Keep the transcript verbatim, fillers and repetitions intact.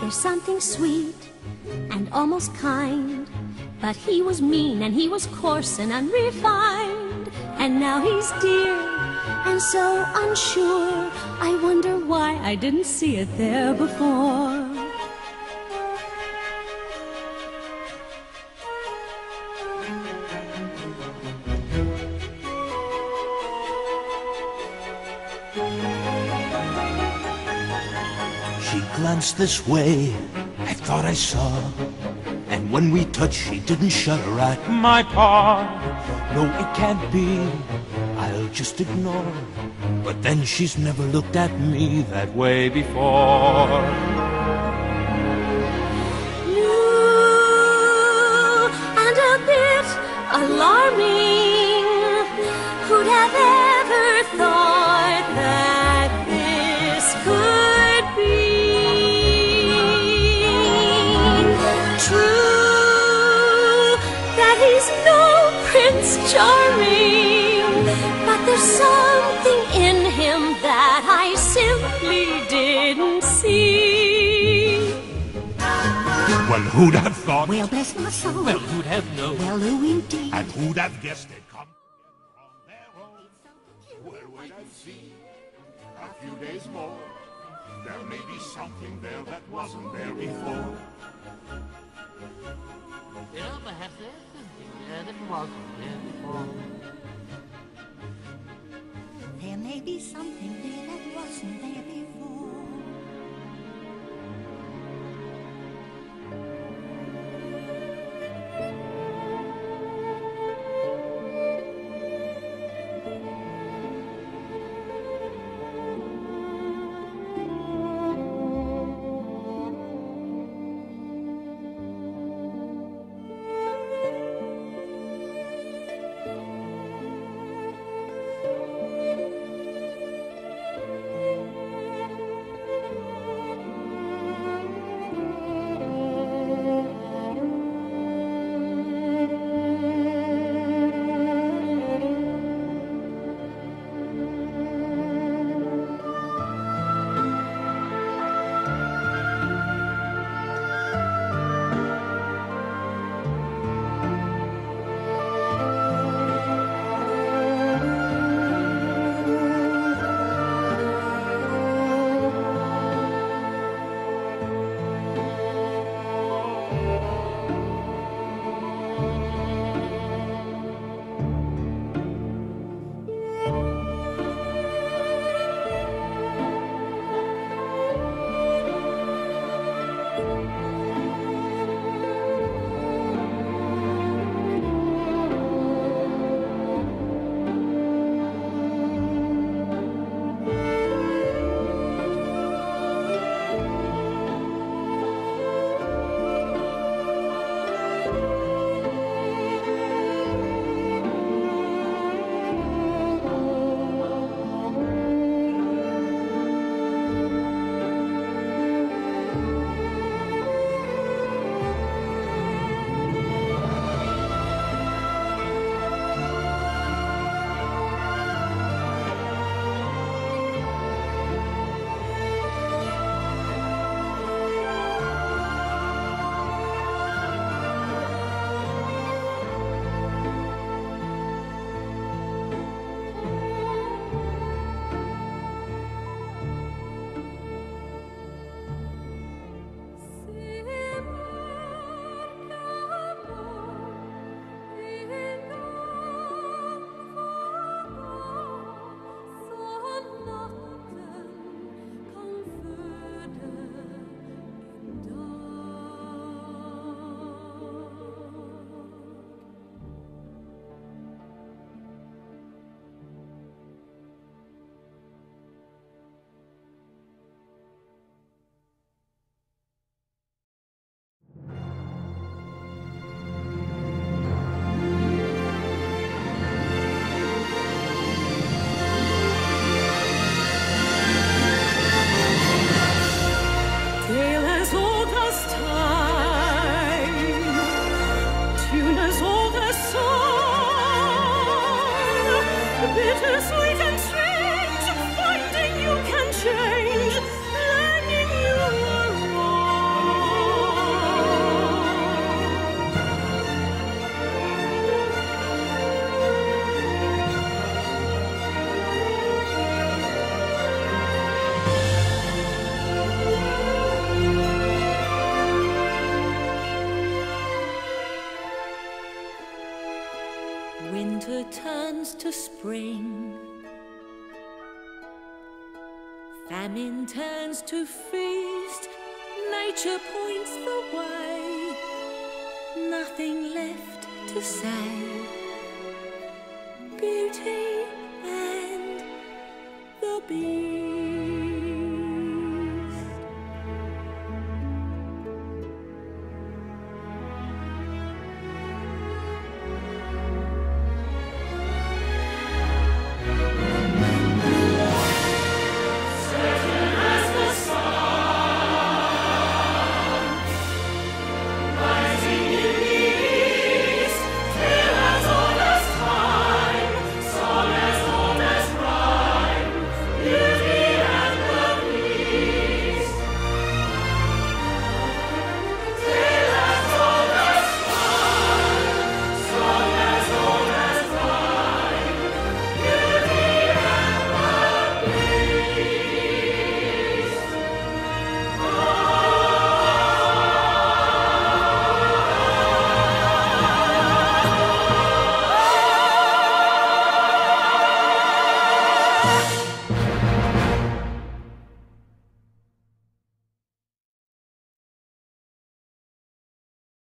There's something sweet and almost kind, but he was mean and he was coarse and unrefined, and now he's dear and so unsure. I wonder why I didn't see it there before. She glanced this way, I thought I saw, and when we touched she didn't shut her eye. My paw, no it can't be, I'll just ignore. But then she's never looked at me that way before. New and a bit alarming, who'd have ever thought that this could be true, that he's no Prince Charming, but there's something in him that I simply didn't see. Well, who'd have thought? Well, bless my soul. Well, who'd have known? Well, who indeed? And who'd have guessed it come from their own? Well, wait and see. A few days more, there may be something there that wasn't there before. You know, perhaps there's something there that wasn't there before. There may be something there that wasn't there before. turns to spring. Famine turns to feast. Nature points the way. Nothing left to say. Beauty